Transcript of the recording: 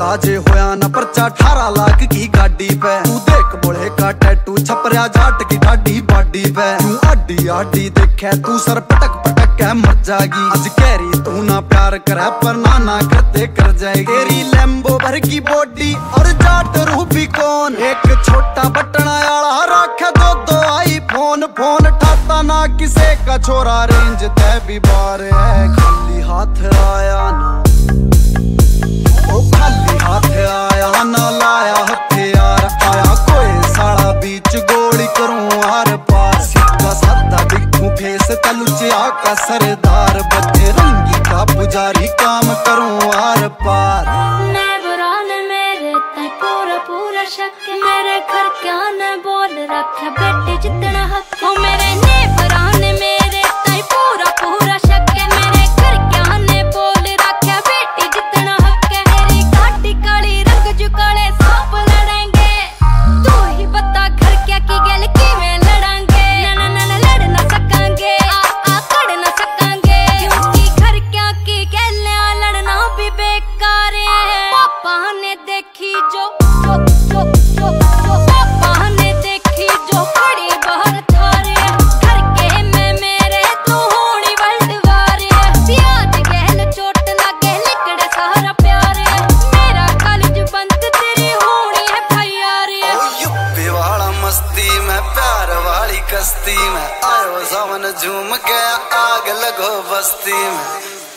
अंदाजे होया ना परचा 18 लाख की गाड़ी पे। तू देख बोले का टैटू छपरिया जाट की ढाडी बाडी पे। तू आडी आडी देखे तू सर पटक पटक के मर जागी। आज कह रही तू ना प्यार करे पर नाना करते कर जाएगी। तेरी लैम्बो भर की बॉडी और जाट रूबी कौन, एक छोटा बटना आला रखे दो फोन फोन ठाता ना किसे का छोरा रेंज ते भी बार है। खाली हाथ आया ना ओ खाली हाथ आया ना, लाया हथियार आया कोई साला बीच गोली करूं हार पार। सीधा साधा दिखूं फेस तलुचिया का सरदार, बजरंगी का पुजारी काम करूं हार पार। मैं बुरा न मेरे ते पूरा पूरा शक, मेरे घर क्या न बोल रख बेटे जितना हक। ओ मेरे ने बुरा न मेरे ते पूरा पूरा शक, मेरे घर क्या न बोल रख बेटे जितना हक। मेरी गाड़ी काली रंग जुकाले सब लड़ेंगे, तू ही बता घर क्या की गल की में लड़ांगे। ना ना ना लड़ ना सकांगे आ कड़ ना सकांगे, क्योंकि घर क्या की गल लड़ना भी बेकार है। पापा ने देखी जो कश्ती में आयो जवन झूम गया आग लगो बस्ती में।